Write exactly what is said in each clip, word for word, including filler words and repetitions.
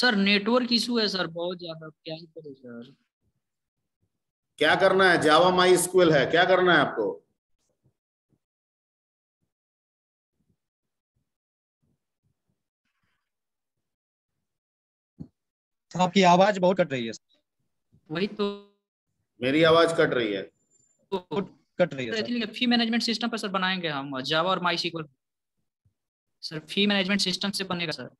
Sir network issue है sir बहुत ज्यादा, क्या ही करें सर? क्या करना है? जावा माईएसक्यूएल है, क्या करना है आपको? आपकी आवाज बहुत कट रही है। वही तो मेरी आवाज कट रही है, तो कट रही है। इसलिए फी मैनेजमेंट सिस्टम पर सर बनाएंगे हम, जावा और MySQL sir fee management system से बनेगा सर।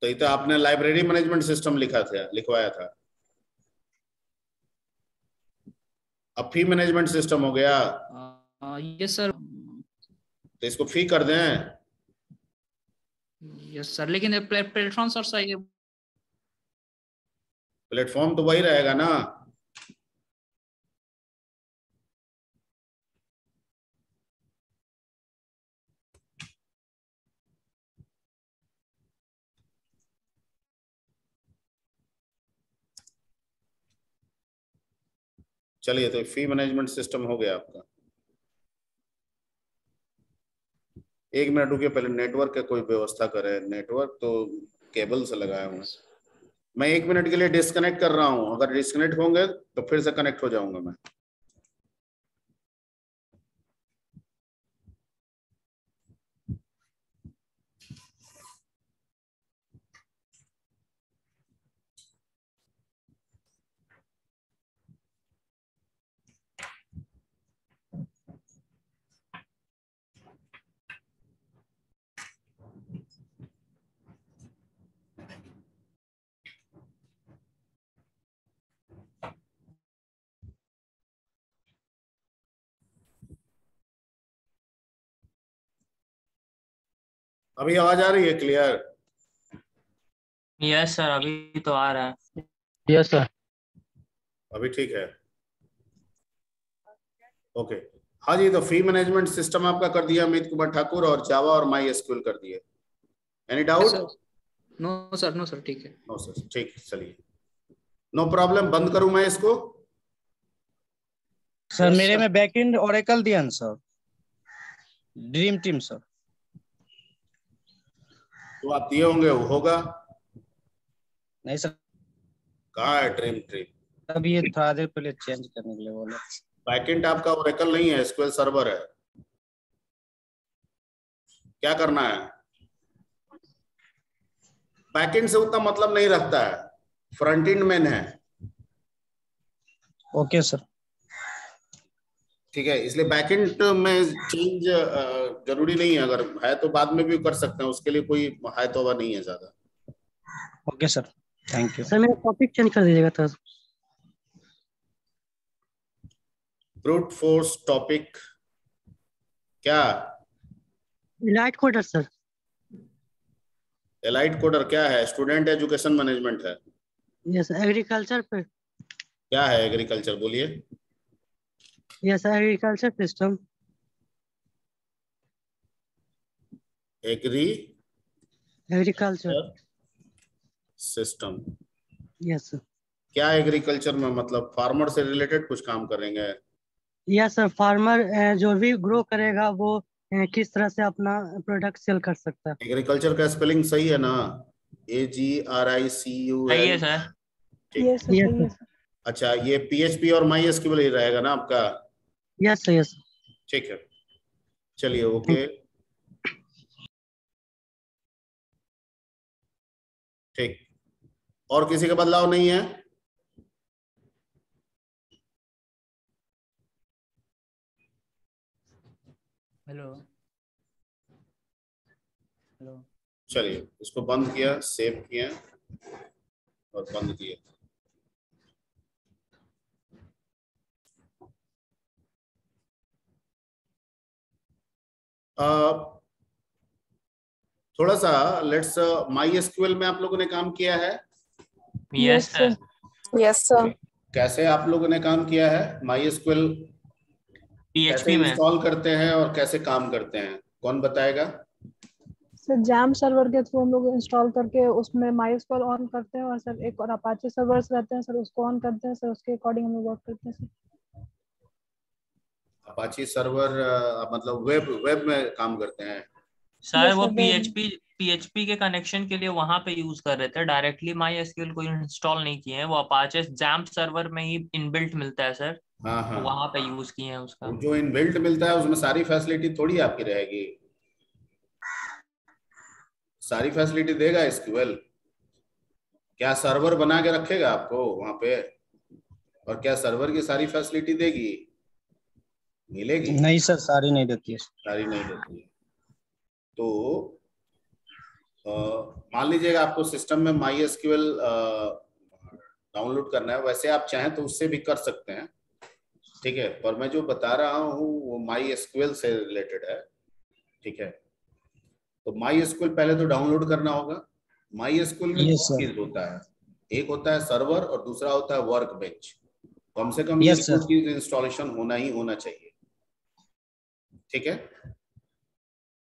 तो ये तो आपने लाइब्रेरी मैनेजमेंट सिस्टम लिखा था, लिखवाया था, अब फी मैनेजमेंट सिस्टम हो गया। आ, ये सर तो इसको फी कर दें। यस सर, लेकिन प्लेटफॉर्म सर सही है, प्लेटफॉर्म तो वही रहेगा ना। चलिए तो फी मैनेजमेंट सिस्टम हो गया आपका। एक मिनट रुकिए, पहले नेटवर्क का कोई व्यवस्था करें। नेटवर्क तो केबल से लगाया हूँ मैं। एक मिनट के लिए डिस्कनेक्ट कर रहा हूँ, अगर डिस्कनेक्ट होंगे तो फिर से कनेक्ट हो जाऊंगा मैं। अभी आवाज आ रही है क्लियर? यस सर, अभी तो आ रहा है। यस सर, अभी ठीक है, ओके। हाँ जी, तो फी मैनेजमेंट सिस्टम आपका कर दिया अमित कुमार ठाकुर, और जावा और माईएसक्यूएल कर दिए। Any doubt? No sir, no sir, ठीक है। नो सर, ठीक, चलिए, नो प्रॉब्लम। बंद करूं मैं इसको? सर yes, मेरे sir. में बैकएंड ओरेकल दिया सर, ड्रीम टीम सर, तो आप दिए होंगे। होगा नहीं सर, कहाँ है ड्रीम टीम? अब ये थोड़ा देर पहले चेंज करने के लिए बोला। बैकेंड आपका ओरेकल नहीं है, एसक्यूएल सर्वर है। क्या करना है? बैकेंड से उतना मतलब नहीं रखता है, फ्रंट एंड मेन है। ओके सर, ठीक है, इसलिए बैकेंड में चेंज जरूरी नहीं है, अगर है तो बाद में भी कर सकते हैं, उसके लिए कोई हाय तौबा नहीं है ज्यादा। Okay sir, thank you sir. मेरा टॉपिक चेंज कर दीजिएगा सर, ब्रूट फोर्स टॉपिक। क्या elite coder sir? Elite coder क्या है? स्टूडेंट एजुकेशन मैनेजमेंट है। यस, एग्रीकल्चर पे क्या है? एग्रीकल्चर बोलिए। Yes, agriculture system. Agri agriculture system. Yes sir, क्या एग्रीकल्चर में मतलब फार्मर से रिलेटेड कुछ काम करेंगे? यस सर, फार्मर जो भी ग्रो करेगा वो किस तरह से अपना प्रोडक्ट सेल कर सकता है। एग्रीकल्चर का स्पेलिंग सही है ना? A G R I C U. सही है सर। यस यस, अच्छा, ये पीएचपी और माईएसक्यूएल ही रहेगा ना आपका? यस सर, यस, ठीक है, चलिए, ओके, ठीक। और किसी का बदलाव नहीं है? हेलो हेलो, चलिए, इसको बंद किया, सेव किया और बंद किया। Uh, थोड़ा सा लेट्स माईएसक्यूएल में आप लोगों ने काम किया है? Yes sir, yes sir. कैसे आप लोगों ने काम किया है माईएसक्यूएल? पीएचपी में इंस्टॉल करते हैं और कैसे काम करते हैं, कौन बताएगा? सर, जाम सर्वर के थ्रू हम लोग इंस्टॉल करके उसमें माईएसक्यूएल ऑन करते हैं, और सर एक और अपाचे सर्वर्स रहते हैं सर, उसको ऑन करते हैं सर, उसके अकॉर्डिंग हम लोग वर्क करते हैं सर। अपाची सर्वर मतलब वेब वेब में काम करते हैं? सर वो पीएचपी पीएचपी के कनेक्शन के लिए वहां पे यूज कर रहे थे, डायरेक्टली माई एस क्यू एल को इंस्टॉल नहीं किए हैं, वो अपाचे जैम्प सर्वर में ही इनबिल्ट मिलता है सर। हाँ हाँ, वहां पे यूज किए हैं उसका। जो इनबिल्ट मिलता है उसमें सारी फैसिलिटी थोड़ी आपकी रहेगी, सारी फैसिलिटी देगा एस क्यू एल। क्या सर्वर बना के रखेगा आपको वहां पे, और क्या सर्वर की सारी फैसिलिटी देगी? मिलेगी नहीं सर, सारी नहीं देती है, सारी नहीं देती है। तो मान लीजिएगा आपको सिस्टम में माई एस क्यू एल डाउनलोड करना है, वैसे आप चाहें तो उससे भी कर सकते हैं, ठीक है, पर मैं जो बता रहा हूँ वो माई एस क्यू एल से रिलेटेड है, ठीक है। तो माई एस क्यू एल पहले तो डाउनलोड करना होगा। माई एस क्यू एल में yes, दो चीज होता है, एक होता है सर्वर और दूसरा होता है वर्क बेंच। कम से कम yes, ये चीज इंस्टॉलेशन होना ही होना चाहिए, ठीक है।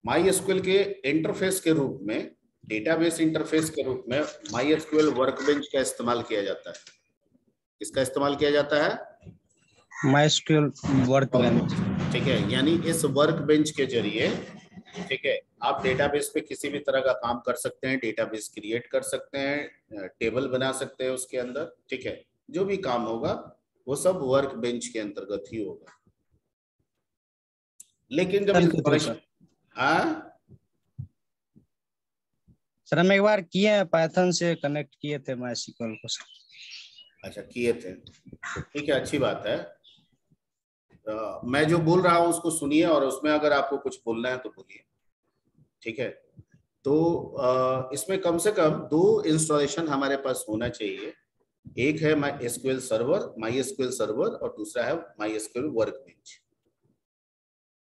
माई एस क्यू एल के इंटरफेस के रूप में, डेटाबेस इंटरफेस के रूप में माई एस क्यू एल वर्कबेंच का इस्तेमाल किया जाता है। इसका इस्तेमाल किया जाता है माई एस क्यू एल वर्कबेंच, ठीक है। यानी इस वर्कबेंच के जरिए, ठीक है, आप डेटाबेस पे किसी भी तरह का काम कर सकते हैं, डेटाबेस क्रिएट कर सकते हैं, टेबल बना सकते हैं उसके अंदर, ठीक है। जो भी काम होगा वो सब वर्कबेंच के अंतर्गत ही होगा। लेकिन जब इंस्टॉलेशन सर हम एक बार किए हैं, पाइथन से कनेक्ट किए थे माई एस क्यू एल को सर। अच्छा किए थे, ठीक है, अच्छी बात है। आ, मैं जो बोल रहा हूँ उसको सुनिए और उसमें अगर आपको कुछ बोलना है तो बोलिए, ठीक है। तो आ, इसमें कम से कम दो इंस्टॉलेशन हमारे पास होना चाहिए, एक है माई एस क्यू एल सर्वर, माई एस क्यू एल सर्वर, और दूसरा है माई एस क्यू एल वर्कबेंच।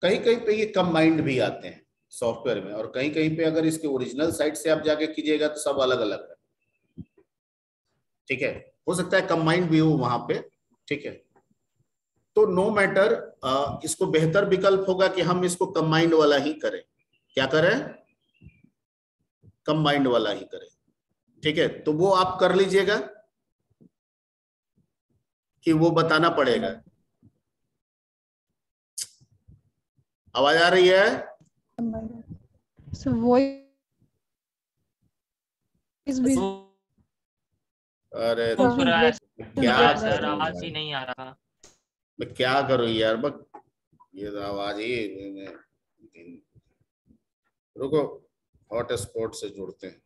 कहीं कहीं पे ये कंबाइंड भी आते हैं सॉफ्टवेयर में, और कहीं कहीं पे अगर इसके ओरिजिनल साइट से आप जाके कीजिएगा तो सब अलग अलग है, ठीक है। हो सकता है कंबाइंड भी हो वहां पे, ठीक है। तो नो मैटर, इसको बेहतर विकल्प होगा कि हम इसको कंबाइंड वाला ही करें। क्या करें? कंबाइंड वाला ही करें, ठीक है। तो वो आप कर लीजिएगा कि वो बताना पड़ेगा। आवाज आ रही है? So, भी... अरे तो क्या सर, आवाज ही नहीं आ रहा, मैं क्या करूं यार, बक ये आवाज ही। रुको, हॉटस्पॉट से जोड़ते हैं।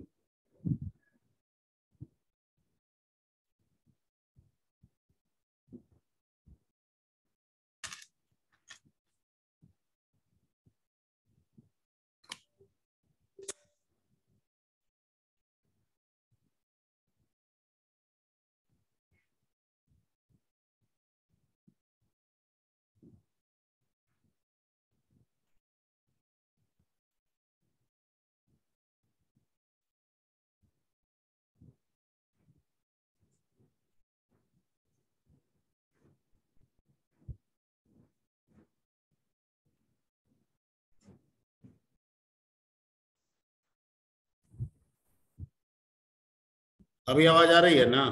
अभी आवाज आ रही है ना?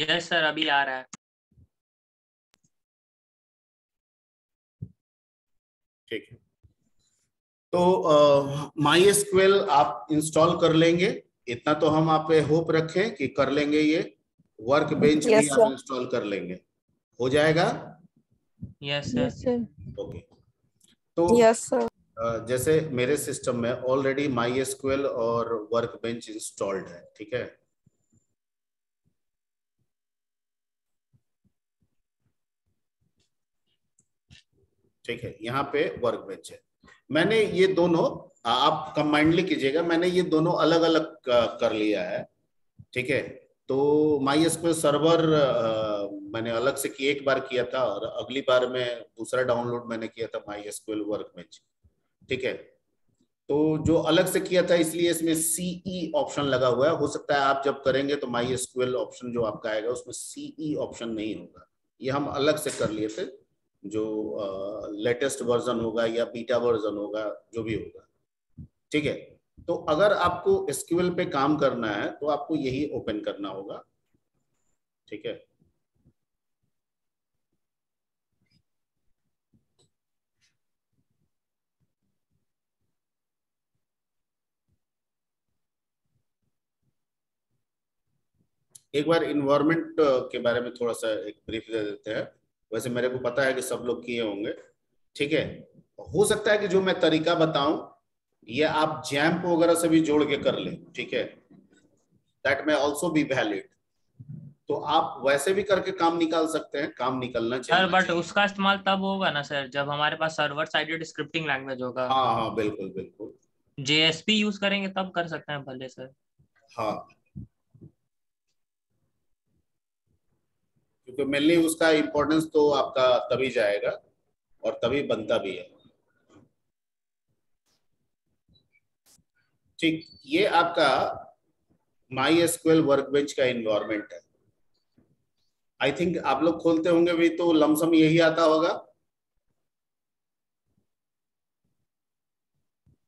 यस सर, अभी आ रहा है, ठीक है। तो माई एस क्यू एल आप इंस्टॉल कर लेंगे, इतना तो हम आप पे होप रखें कि कर लेंगे। ये वर्क बेंच भी आप इंस्टॉल कर लेंगे, हो जाएगा? Yes sir, okay. तो यस सर, जैसे मेरे सिस्टम में ऑलरेडी माई एस क्यू एल और वर्कबेंच इंस्टॉल्ड है, ठीक है। ठीक है, यहाँ पे वर्कबेंच है। मैंने ये दोनों, आप कंबाइंडली कीजिएगा, मैंने ये दोनों अलग अलग कर लिया है, ठीक है। तो माई एस क्यू एल सर्वर मैंने अलग से की एक बार किया था, और अगली बार में दूसरा डाउनलोड मैंने किया था माई एस क्यू एल वर्कबेंच, ठीक है। तो जो अलग से किया था इसलिए इसमें सीई ऑप्शन लगा हुआ है। हो सकता है आप जब करेंगे तो माई एस क्यू एल ऑप्शन जो आपका आएगा उसमें सीई ऑप्शन नहीं होगा। ये हम अलग से कर लिए थे, जो लेटेस्ट वर्जन होगा या बीटा वर्जन होगा, जो भी होगा, ठीक है। तो अगर आपको एस क्यू एल पे काम करना है तो आपको यही ओपन करना होगा, ठीक है। एक बार इन्वायरमेंट के बारे में थोड़ा सा एक ब्रीफ दे देते हैं। वैसे मेरे को पता है कि सब लोग किए होंगे, ठीक है। हो सकता है कि जो मैं तरीका बताऊं ये आप जैम्प वगैरह से भी जोड़ के कर लें, ठीक है, that may also be valid. तो आप वैसे भी करके काम निकाल सकते हैं, काम निकलना चाहिए सर, बट उसका इस्तेमाल तब होगा ना सर जब हमारे पास सर्वर साइडेड स्क्रिप्टिंग लैंग्वेज होगा। हाँ हाँ बिल्कुल बिल्कुल, जेएसपी यूज करेंगे तब कर सकते हैं भले सर। हाँ, क्योंकि मेनली उसका इम्पोर्टेंस तो आपका तभी जाएगा और तभी बनता भी है। ठीक, ये आपका MySQL वर्कबेंच का एनवायरनमेंट है। आई थिंक आप लोग खोलते होंगे भी तो लमसम यही आता होगा।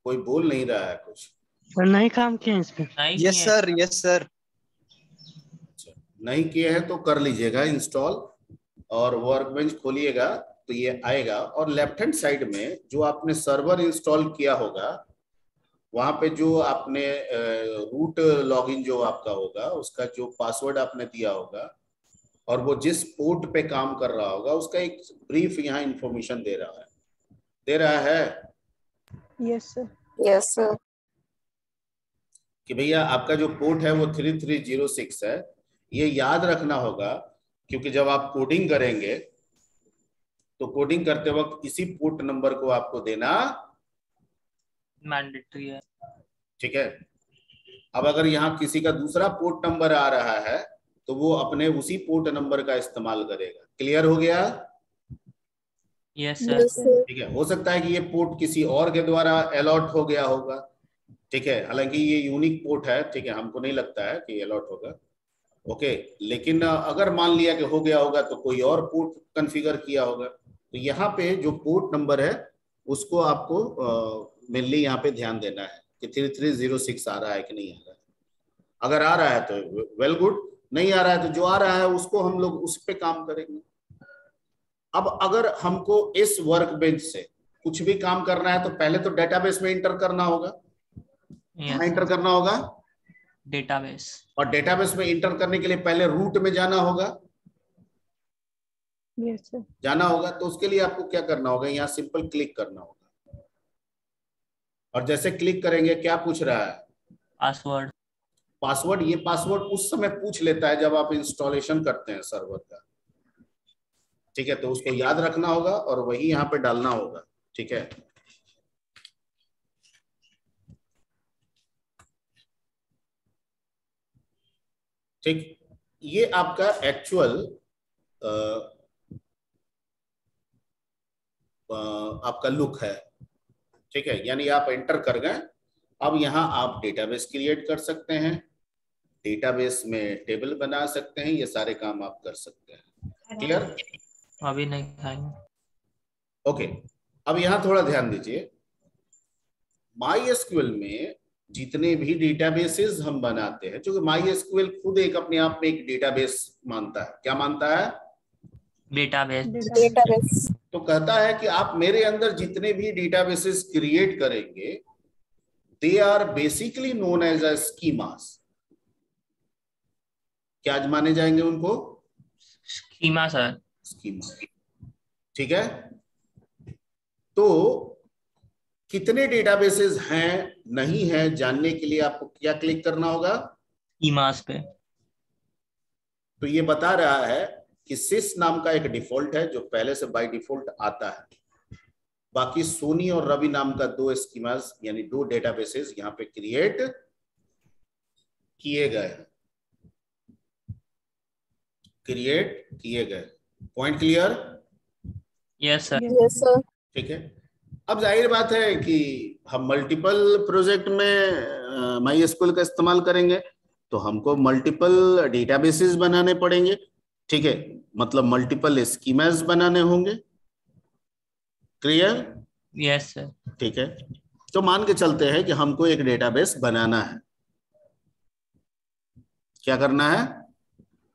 कोई बोल नहीं रहा है कुछ सर, नहीं काम किए इस पे। यस सर, यस सर, नहीं किए हैं तो कर लीजिएगा इंस्टॉल और वर्कबेंच खोलिएगा तो ये आएगा। और लेफ्ट हैंड साइड में जो आपने सर्वर इंस्टॉल किया होगा वहां पे जो आपने रूट लॉगिन जो आपका होगा उसका जो पासवर्ड आपने दिया होगा और वो जिस पोर्ट पे काम कर रहा होगा उसका एक ब्रीफ यहाँ इंफॉर्मेशन दे रहा है दे रहा है यस सर, यस सर, कि भैया आपका जो पोर्ट है वो थ्री थ्री जीरो सिक्स है। ये याद रखना होगा क्योंकि जब आप कोडिंग करेंगे तो कोडिंग करते वक्त इसी पोर्ट नंबर को आपको देना मैंडेटरी है, ठीक है। अब अगर यहाँ किसी का दूसरा पोर्ट नंबर आ रहा है तो वो अपने उसी पोर्ट नंबर का इस्तेमाल करेगा। क्लियर हो गया? यस सर, ठीक है। हो सकता है कि ये पोर्ट किसी और के द्वारा अलॉट हो गया होगा, ठीक है, हालांकि ये यूनिक पोर्ट है, ठीक है, हमको नहीं लगता है कि अलॉट होगा, ओके। लेकिन अगर मान लिया कि हो गया होगा तो कोई और पोर्ट कॉन्फ़िगर किया होगा। तो यहाँ पे जो पोर्ट नंबर है उसको आपको मेनली यहाँ पे ध्यान देना है कि थ्री थ्री जीरो सिक्स आ रहा है कि नहीं आ रहा है। अगर आ रहा है तो वेल गुड, नहीं आ रहा है तो जो आ रहा है उसको हम लोग उस पे काम करेंगे। अब अगर हमको इस वर्कबेंच से कुछ भी काम करना है तो पहले तो डेटाबेस में इंटर करना होगा। यहाँ इंटर करना होगा डेटाबेस, और डेटाबेस में इंटर करने के लिए पहले रूट में जाना होगा। यस सर, जाना होगा। तो उसके लिए आपको क्या करना होगा, यहाँ सिंपल क्लिक करना होगा। और जैसे क्लिक करेंगे क्या पूछ रहा है, पासवर्ड। पासवर्ड, ये पासवर्ड उस समय पूछ लेता है जब आप इंस्टॉलेशन करते हैं सर्वर का, ठीक है। तो उसको याद रखना होगा और वही यहाँ पे डालना होगा, ठीक है। ठीक, ये आपका एक्चुअल आपका लुक है, ठीक है। यानी आप एंटर कर गए, अब यहाँ आप डेटाबेस क्रिएट कर सकते हैं, डेटाबेस में टेबल बना सकते हैं, ये सारे काम आप कर सकते हैं। क्लियर? अभी नहीं खाएंगे, ओके। अब यहाँ थोड़ा ध्यान दीजिए, MySQL में जितने भी डेटाबेसेस हम बनाते हैं, क्योंकि MySQL खुद एक अपने आप में एक डेटाबेस मानता है। क्या मानता है? डेटाबेस। डेटाबेस तो कहता है कि आप मेरे अंदर जितने भी डेटाबेसेस क्रिएट करेंगे they are basically known as a schemas. क्या माने जाएंगे उनको? स्कीमा सर, स्कीमा, ठीक है। तो कितने डेटाबेसेस हैं नहीं है जानने के लिए आपको क्या क्लिक करना होगा, स्कीमास पे। तो ये बता रहा है कि सिस नाम का एक डिफॉल्ट है जो पहले से बाय डिफॉल्ट आता है, बाकी सोनी और रवि नाम का दो स्कीमास यानी दो डेटाबेसेस यहाँ पे क्रिएट किए गए क्रिएट किए गए point clear? Yes sir, yes sir, ठीक है। अब जाहिर बात है कि हम मल्टीपल प्रोजेक्ट में MySQL का इस्तेमाल करेंगे तो हमको मल्टीपल डेटाबेसेस बनाने पड़ेंगे, ठीक है, मतलब मल्टीपल स्कीमास बनाने होंगे। क्लियर? यस सर, ठीक है। तो मान के चलते हैं कि हमको एक डेटाबेस बनाना है, क्या करना है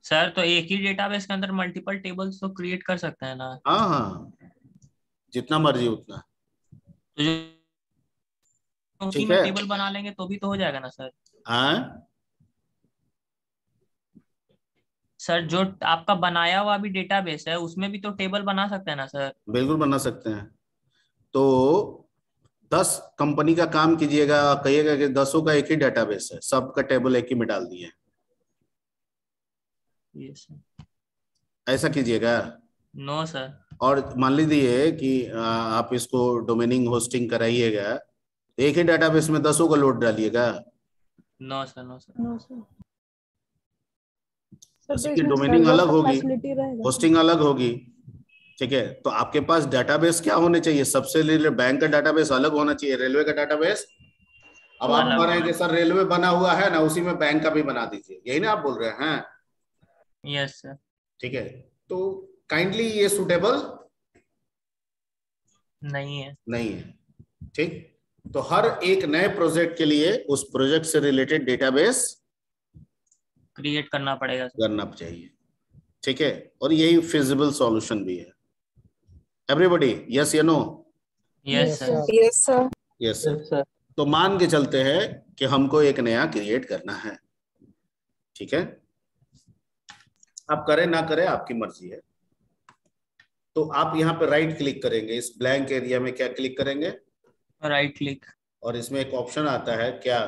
सर? तो एक ही डेटाबेस के अंदर मल्टीपल टेबल्स तो क्रिएट कर सकते हैं ना? हाँ हाँ, जितना मर्जी उतना, तो ठीक है। टेबल बना लेंगे तो भी तो हो जाएगा ना सर? हाँ, सर जो आपका बनाया हुआ भी डेटाबेस है उसमें भी तो टेबल बना सकते हैं ना सर? बिल्कुल बना सकते हैं। तो दस कंपनी का काम कीजिएगा, कहिएगा कि दसों का एक ही डेटाबेस है, सबका टेबल एक ही में डाल दिए, yes, ऐसा कीजिएगा? No no, sir. और मान लीजिए कि आप इसको डोमेनिंग होस्टिंग कराइएगा, एक ही डेटाबेस में दसों का लोड डालिएगा? No sir, no sir, no sir. इसकी डोमेनिंग अलग होगी, होस्टिंग अलग होगी, ठीक है। तो आपके पास डेटाबेस क्या होने चाहिए? सबसे रिलेटेड बैंक का डेटाबेस अलग होना चाहिए, रेलवे का डेटाबेस। अब आप कह रहे हैं कि सर रेलवे बना हुआ है ना, उसी में बैंक का भी बना दीजिए, यही ना आप बोल रहे हैं? Yes sir. ठीक है, तो काइंडली ये सुटेबल नहीं है, नहीं है, ठीक। तो हर एक नए प्रोजेक्ट के लिए उस प्रोजेक्ट से रिलेटेड डेटाबेस क्रिएट करना पड़ेगा, करना चाहिए, ठीक है। और यही फिजिबल सॉल्यूशन भी है। एवरीबॉडी, यस या no? Yes sir, yes sir, yes sir. तो मान के चलते हैं कि हमको एक नया क्रिएट करना है, ठीक है। आप करें ना करें आपकी मर्जी है। तो आप यहाँ पे राइट क्लिक करेंगे, इस ब्लैंक एरिया में क्या क्लिक करेंगे? Right click. और इसमें एक ऑप्शन आता है क्या?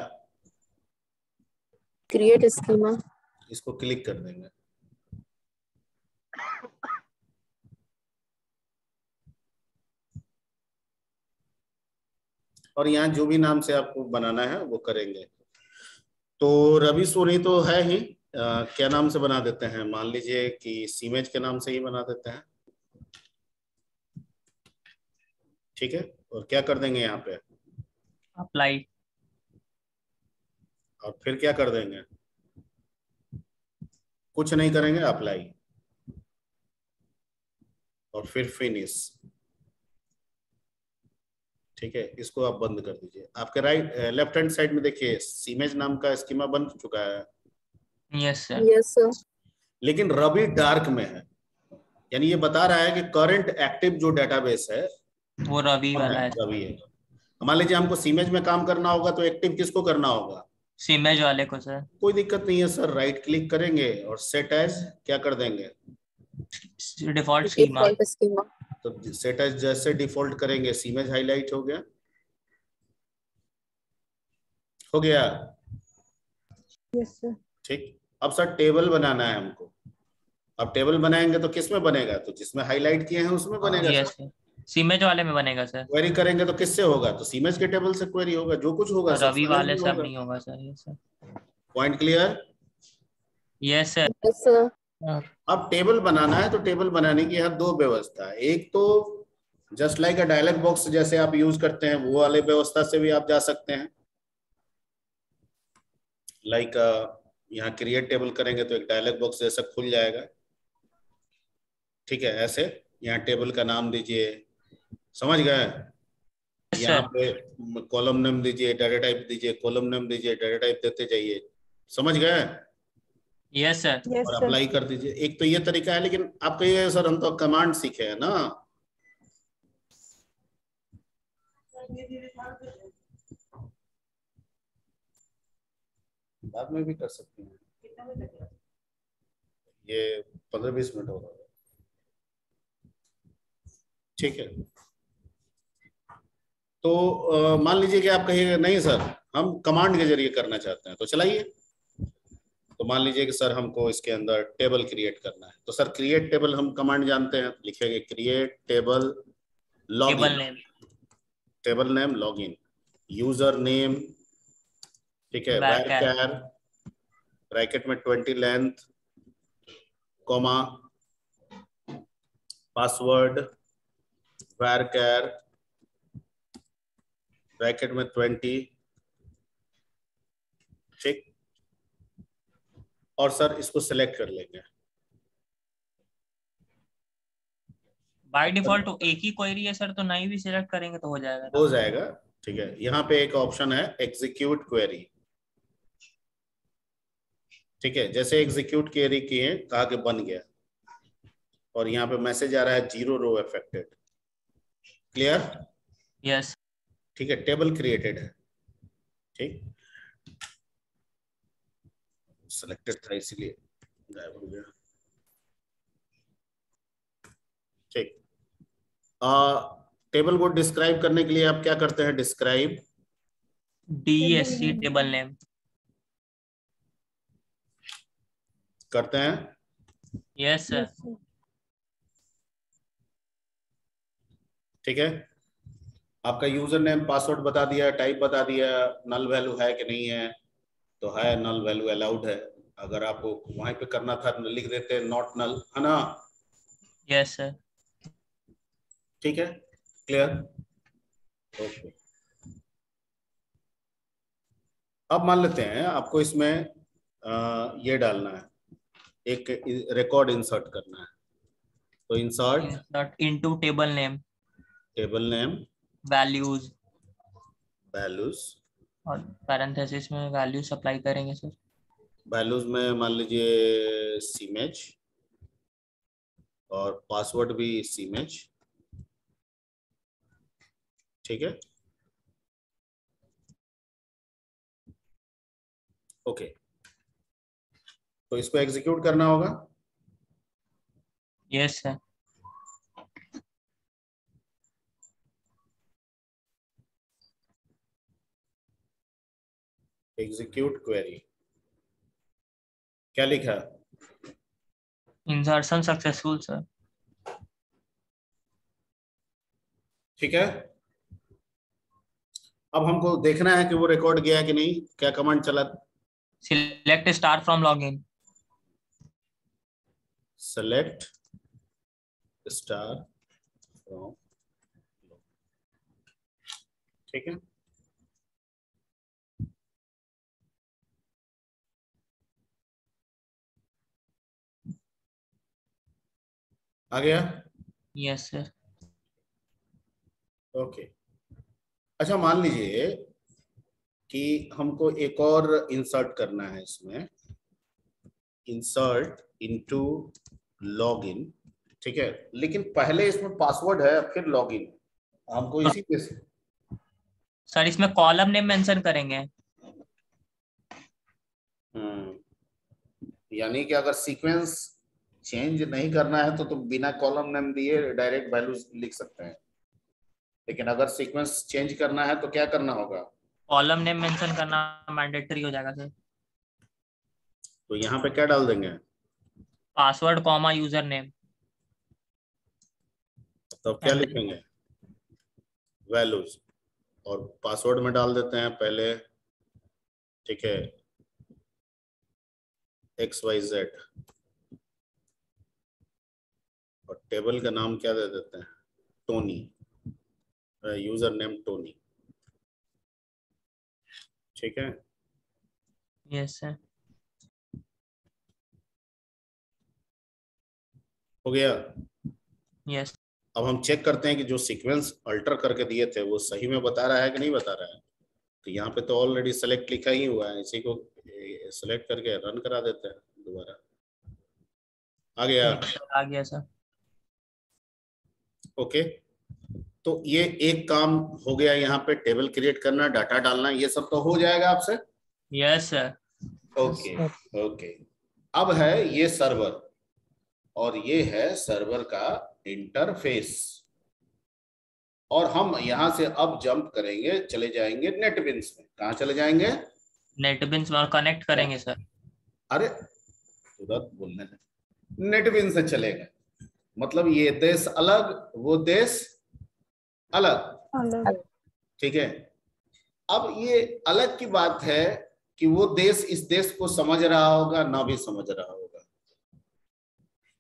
क्रिएट स्कीमा, इसको क्लिक कर देंगे। और यहाँ जो भी नाम से आपको बनाना है वो करेंगे। तो रवि सोनी तो है ही, आ, क्या नाम से बना देते हैं? मान लीजिए कि सीमेज के नाम से ही बना देते हैं, ठीक है। और क्या कर देंगे यहाँ पे? अप्लाई। और फिर क्या कर देंगे? कुछ नहीं करेंगे, अप्लाई। और फिर फिनिश, ठीक है। इसको आप बंद कर दीजिए। आपके राइट लेफ्ट हैंड साइड में देखिए सीमेज नाम का स्कीमा बन चुका है। Yes sir, yes sir. लेकिन रवि डार्क में है, यानी ये बता रहा है कि करंट एक्टिव जो डेटाबेस है वो रवि वाला है, रवि है। मान लीजिए हमको सीमेज में काम करना होगा तो एक्टिव किसको करना होगा? सीमेज वाले को सर। कोई दिक्कत नहीं है सर, राइट क्लिक करेंगे और सेट एज क्या कर देंगे? Default schema. तो सेट एज जैसे डिफॉल्ट करेंगे, सीमेज हाईलाइट हो गया, हो गया, यस सर, ठीक। अब सर टेबल बनाना है हमको। अब टेबल बनाएंगे तो किसमें बनेगा? तो जिसमें हाईलाइट किए हैं उसमें बनेगा, यस सर। सीमेज वाले में बनेगा सर। क्वेरी करेंगे तो किससे होगा? तो सीमेज के टेबल से क्वेरी होगा, जो कुछ होगा रवि वाले से नहीं होगा सर। ये sir point clear? Yes sir. अब टेबल बनाना है तो टेबल बनाने की यहाँ दो व्यवस्था है। एक तो just like a dialog box जैसे आप यूज करते हैं वो वाले व्यवस्था से भी आप जा सकते हैं। लाइक यहाँ क्रिएट टेबल करेंगे तो एक डायलॉग बॉक्स जैसा खुल जाएगा, ठीक है। ऐसे यहाँ टेबल का नाम दीजिए, समझ गए? यहाँ पे कॉलम नेम दीजिए, डाटा टाइप दीजिए, कॉलम नेम दीजिए, डाटा टाइप देते जाइए, समझ गए? Yes sir. और अप्लाई कर दीजिए। एक तो ये तरीका है, लेकिन आप कहिए सर हम तो कमांड सीखे हैं ना, बाद में भी कर सकते हैं। ये पंद्रह बीस मिनट होगा, ठीक है। तो मान लीजिए कि आप कहिए नहीं सर हम कमांड के जरिए करना चाहते हैं, तो चलाइए। तो मान लीजिए कि सर हमको इसके अंदर टेबल क्रिएट करना है, तो सर क्रिएट टेबल हम कमांड जानते हैं, लिखेंगे create table login, table name login, user name, ठीक है, varchar ब्रैकेट में twenty length, comma, password varchar bracket में ट्वेंटी, ठीक। और सर इसको सिलेक्ट कर लेंगे। बाय डिफॉल्ट तो एक ही क्वेरी है सर, तो नहीं भी सिलेक्ट करेंगे तो हो जाएगा, हो जाएगा, ठीक है। यहाँ पे एक ऑप्शन है एग्जीक्यूट क्वेरी, ठीक है। जैसे एग्जीक्यूट क्वेरी किए, कहा कि बन गया, और यहाँ पे मैसेज आ रहा है zero row affected, clear? Yes, ठीक है। टेबल क्रिएटेड है, ठीक। सिलेक्टेड था इसीलिए गायब हो गया। ठीक। टेबल को डिस्क्राइब करने के लिए आप क्या करते हैं? डिस्क्राइब डीएससी टेबल नेम करते हैं। यस सर, ठीक है। आपका यूजर नेम पासवर्ड बता दिया, टाइप बता दिया, नल वैल्यू है कि नहीं है, तो है, नल वैल्यू अलाउड है। अगर आपको वहीं पे करना था लिख देते नॉट नल, है ना? यस सर, ठीक है, क्लियर, ओके। अब मान लेते हैं आपको इसमें आ, ये डालना है, एक रिकॉर्ड इंसर्ट करना है, तो insert into table name, table name values, values और पैरेंथेसिस में वैल्यू सप्लाई करेंगे सर। वैल्यूज में मान लीजिए सीमेज और पासवर्ड भी सीमेज, ठीक है, ओके। तो इसको एग्जीक्यूट करना होगा। यस सर, एग्जीक्यूट क्वेरी, क्या लिखा? इंसर्शन सक्सेसफुल सर, ठीक है। अब हमको देखना है कि वो रिकॉर्ड गया कि नहीं। क्या कमांड चला? Select star from login, select star from, ठीक है। आ गया? Yes sir, okay. अच्छा, मान लीजिए कि हमको एक और इंसर्ट करना है इसमें, इंसर्ट इनटू लॉगिन, ठीक है, लेकिन पहले इसमें पासवर्ड है फिर लॉगिन, हमको इसी पे सर इसमें कॉलम नेम मेंशन करेंगे। हम्म, यानी कि अगर सीक्वेंस चेंज नहीं करना है तो तुम बिना कॉलम नेम दिए डायरेक्ट वैल्यूज लिख सकते हैं, लेकिन अगर सीक्वेंस चेंज करना है तो क्या करना होगा? कॉलम नेम मेंशन करना मैंडेटरी हो जाएगा सर। तो यहाँ पे क्या डाल देंगे? पासवर्ड कॉमा यूजर नेम, तो क्या लिखेंगे? वैल्यूज, और पासवर्ड में डाल देते हैं पहले, ठीक है, एक्स वाई जेड, और टेबल का नाम क्या दे देते हैं? टोनी, यूजर नेम टोनी, ठीक है। यस सर, हो गया। यस, अब हम चेक करते हैं कि जो सीक्वेंस अल्टर करके दिए थे वो सही में बता रहा है कि नहीं बता रहा है। तो यहाँ पे तो ऑलरेडी सेलेक्ट लिखा ही हुआ है, इसी को सेलेक्ट करके रन करा देते हैं दोबारा। आ गया? आ गया सर, ओके। तो ये एक काम हो गया, यहाँ पे टेबल क्रिएट करना, डाटा डालना, ये सब तो हो जाएगा आपसे। Yes sir, okay okay. अब है ये सर्वर और ये है सर्वर का इंटरफेस, और हम यहाँ से अब जंप करेंगे, चले जाएंगे नेटबिंस में। कहाँ चले जाएंगे? नेटबिंस में, कनेक्ट करेंगे सर। अरे तुरंत बोलने से नेटबिंस से चलेगा, मतलब ये देश अलग वो देश अलग, ठीक है। अब ये अलग की बात है कि वो देश इस देश को समझ रहा होगा ना भी समझ रहा होगा,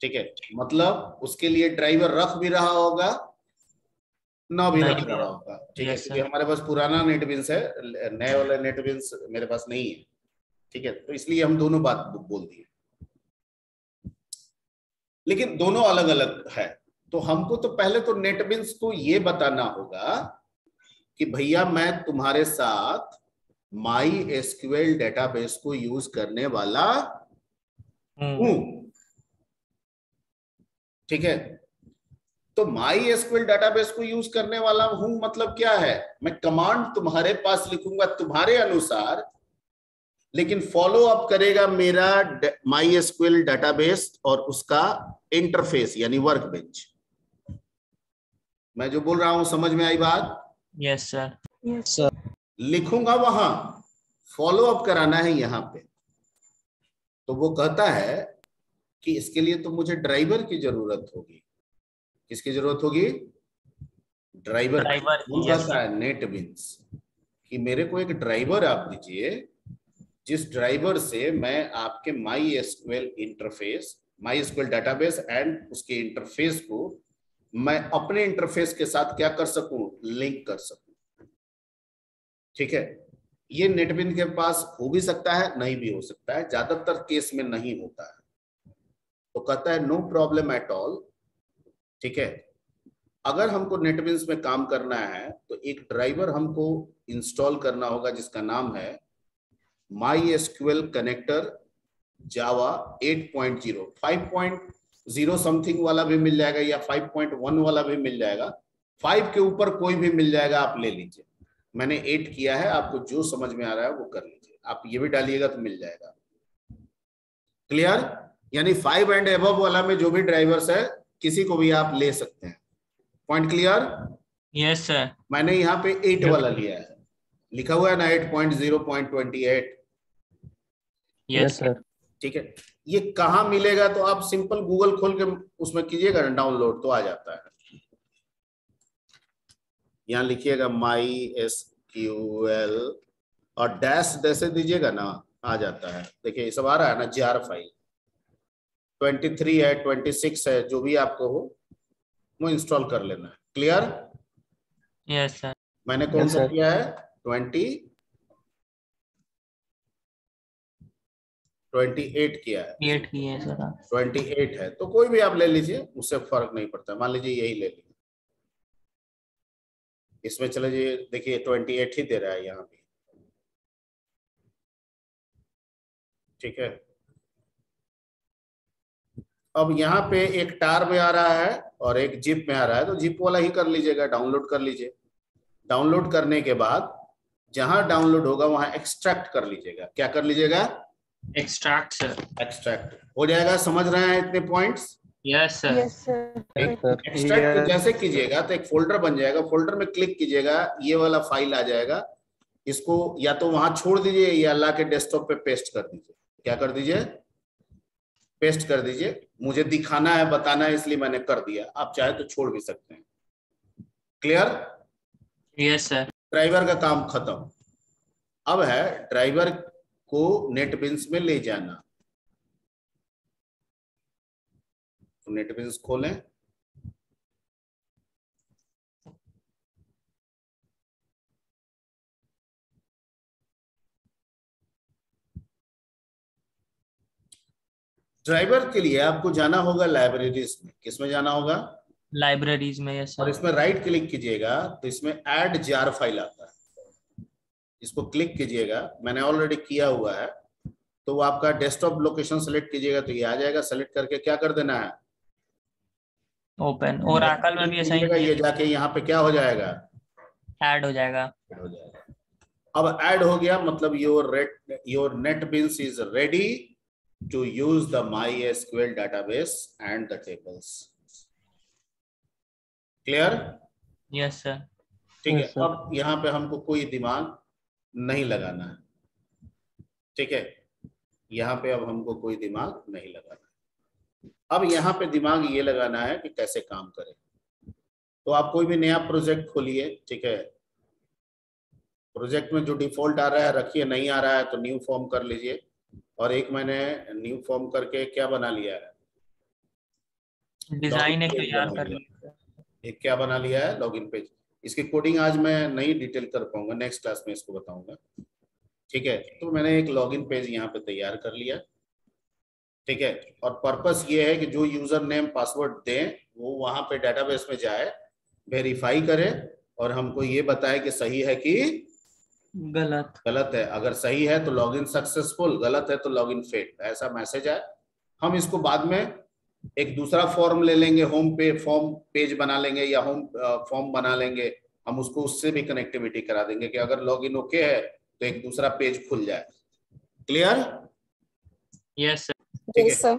ठीक है, मतलब उसके लिए ड्राइवर रख भी रहा होगा ना भी रख रहा होगा, ठीक है, क्योंकि हमारे पास पुराना नेटबिंस है, नए वाला नेटबिंस मेरे पास नहीं है, ठीक है, तो इसलिए हम दोनों बात बोल दिए, लेकिन दोनों अलग अलग है। तो हमको तो पहले तो नेटबिंस को ये बताना होगा कि भैया मैं तुम्हारे साथ my S Q L database को यूज करने वाला हूं, ठीक है। तो माई एस क्यू एल डेटाबेस को यूज करने वाला हूं मतलब क्या है? मैं कमांड तुम्हारे पास लिखूंगा तुम्हारे अनुसार, लेकिन फॉलो अप करेगा मेरा my S Q L database और उसका इंटरफेस यानी वर्कबेंच। मैं जो बोल रहा हूँ समझ में आई बात? Yes sir, yes sir. लिखूंगा वहां, फॉलो अप कराना है यहाँ पे। तो वो कहता है कि इसके लिए तो मुझे ड्राइवर की जरूरत होगी। किसकी जरूरत होगी? ड्राइवर। वो कहता है नेटबीन्स कि मेरे को एक ड्राइवर आप दीजिए, जिस ड्राइवर से मैं आपके MySQL interface, MySQL database and उसके इंटरफेस को मैं अपने इंटरफेस के साथ क्या कर सकूं, लिंक कर सकूं। ठीक है, ये नेटबीन्स के पास हो भी सकता है, नहीं भी हो सकता है, ज्यादातर केस में नहीं होता है। तो कहता है नो प्रॉब्लम एट ऑल। ठीक है, अगर हमको नेटबीन्स में काम करना है तो एक ड्राइवर हमको इंस्टॉल करना होगा जिसका नाम है MySQL connector Java eight point zero, five point zero something वाला भी मिल जाएगा या फाइव पॉइंट वन वाला भी मिल जाएगा, फाइव के ऊपर कोई भी मिल जाएगा, आप ले लीजिए। मैंने एट किया है, आपको जो समझ में आ रहा है वो कर लीजिए। आप ये भी डालिएगा तो मिल जाएगा। क्लियर? यानी फाइव एंड एबव वाला में जो भी ड्राइवर्स है किसी को भी आप ले सकते हैं। Point clear? Yes sir. मैंने यहाँ पे एट yes. वाला लिया है, लिखा हुआ है ना eight point zero point twenty eight. Yes sir. ठीक है, ये कहाँ मिलेगा? तो आप सिंपल गूगल खोल के उसमें कीजिएगा डाउनलोड, तो आ जाता है। यहाँ लिखिएगा MySQL और डैश जैसे दीजिएगा ना, आ जाता है। देखिए ये सब आ रहा है ना, जार फाइल तेईस है, छब्बीस है, जो भी आपको हो वो इंस्टॉल कर लेना है। क्लियर? Yes yes, sir. मैंने कौन yes, सा किया है? ट्वेंटी ट्वेंटी एट किया है, एट किया है सर, अट्ठाईस है। तो कोई भी आप ले लीजिए, उससे फर्क नहीं पड़ता। मान लीजिए यही ले लीजिए, इसमें चले जाइए। देखिए अट्ठाईस ही दे रहा है यहाँ भी। ठीक है, अब यहाँ पे एक टार में आ रहा है और एक जिप में आ रहा है, तो जिप वाला ही कर लीजिएगा, डाउनलोड कर लीजिए। डाउनलोड करने के बाद जहां डाउनलोड होगा वहां एक्सट्रैक्ट कर लीजिएगा। क्या कर लीजिएगा? Extract sir. एक्सट्रैक्ट हो जाएगा, समझ रहे हैं इतने पॉइंट्स? Yes sir. एक्सट्रैक्ट जैसे कीजिएगा तो एक फोल्डर बन जाएगा, फोल्डर में क्लिक कीजिएगा, ये वाला फाइल आ जाएगा। इसको या तो वहां छोड़ दीजिए या ला के डेस्कटॉप पे पेस्ट कर दीजिए। क्या कर दीजिए? पेस्ट कर दीजिए। मुझे दिखाना है, बताना है, इसलिए मैंने कर दिया, आप चाहे तो छोड़ भी सकते हैं। क्लियर? Yes sir. ड्राइवर का काम खत्म। अब है ड्राइवर को नेटबीन्स में ले जाना। तो नेटबीन्स खोलें। ड्राइवर के लिए आपको जाना होगा लाइब्रेरीज में। किसमें जाना होगा? लाइब्रेरीज में। Yes sir. और इसमें राइट क्लिक कीजिएगा तो इसमें ऐड जार फाइल आता है, इसको क्लिक कीजिएगा। मैंने ऑलरेडी किया हुआ है, तो वो आपका डेस्कटॉप लोकेशन सेलेक्ट कीजिएगा तो ये आ जाएगा। सेलेक्ट करके क्या कर देना है? ओपन। और Oracle में भी ऐसा ही, ये जाके यहाँ पे क्या हो जाएगा? ऐड हो जाएगा। अब ऐड हो गया, मतलब your rate your NetBeans is ready to use the MySQL database and the tables. Clear? Yes sir. ठीक है, अब यहाँ पे हमको कोई दिमाग नहीं लगाना है। ठीक है, यहाँ पे अब हमको कोई दिमाग नहीं लगाना है। अब यहाँ पे दिमाग ये लगाना है कि कैसे काम करें। तो आप कोई भी नया प्रोजेक्ट खोलिए। ठीक है, प्रोजेक्ट में जो डिफॉल्ट आ रहा है रखिए, नहीं आ रहा है तो न्यू फॉर्म कर लीजिए। और एक मैंने न्यू फॉर्म करके क्या बना लिया है? डिजाइन एक तैयार कर लिया, एक क्या बना लिया है? Login page. इसकी कोडिंग आज मैं नहीं डिटेल कर पाऊंगा, नेक्स्ट क्लास में इसको बताऊंगा। ठीक है, तो मैंने एक लॉगिन पेज यहाँ पे तैयार कर लिया। ठीक है, और पर्पस ये है कि जो यूजर नेम पासवर्ड दें वो वहां पे डेटाबेस में जाए, वेरीफाई करे और हमको ये बताए कि सही है कि गलत। गलत है, अगर सही है तो लॉगिन सक्सेसफुल, गलत है तो लॉगिन फेल्ड, ऐसा मैसेज आए। हम इसको बाद में एक दूसरा फॉर्म ले लेंगे, होम पे फॉर्म पेज बना लेंगे या होम फॉर्म बना लेंगे, हम उसको उससे भी कनेक्टिविटी करा देंगे कि अगर लॉगिन ओके है तो एक दूसरा पेज खुल जाए। क्लियर? Yes sir. ठीक है,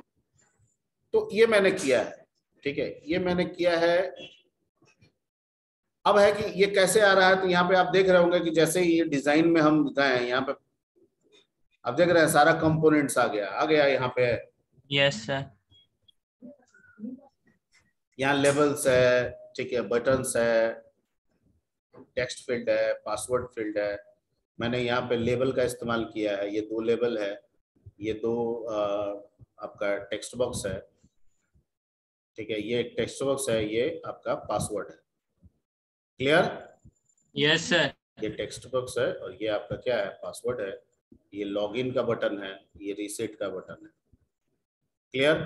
तो ये मैंने किया है। ठीक है, ये मैंने किया है। अब है कि ये कैसे आ रहा है, तो यहाँ पे आप देख रहे होंगे कि जैसे ये डिजाइन में हम गए हैं, यहाँ पे आप देख रहे हैं सारा कंपोनेंट्स आ गया आ गया यहाँ पे। यस सर, यहाँ लेवल्स है, ठीक है, बटन्स है, टेक्स्ट फील्ड है, पासवर्ड फील्ड है। मैंने यहाँ पे लेबल का इस्तेमाल किया है, ये दो लेबल है, ये दो आ, आपका टेक्स्ट बॉक्स है, ठीक है, ये टेक्स्ट बॉक्स है, ये आपका पासवर्ड है। क्लियर? Yes sir. ये टेक्स्ट बॉक्स है और ये आपका क्या है, पासवर्ड है। ये लॉगिन का बटन है, ये रीसेट का बटन है। क्लियर?